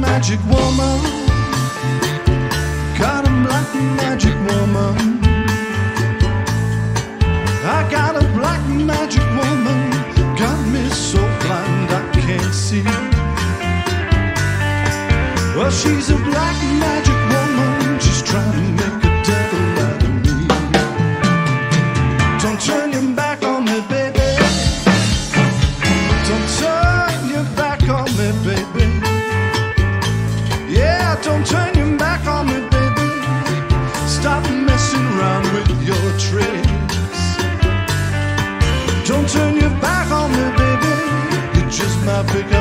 magic woman. Got a black magic woman. I got a black magic woman. Got me so blind I can't see. Well, she's a black magic woman. She's trying to make a devil out of me. Don't turn your back on me, baby. Don't turn your back on me, baby. Don't turn your back on me, baby. Stop messing around with your tricks. Don't turn your back on me, baby. You're just my big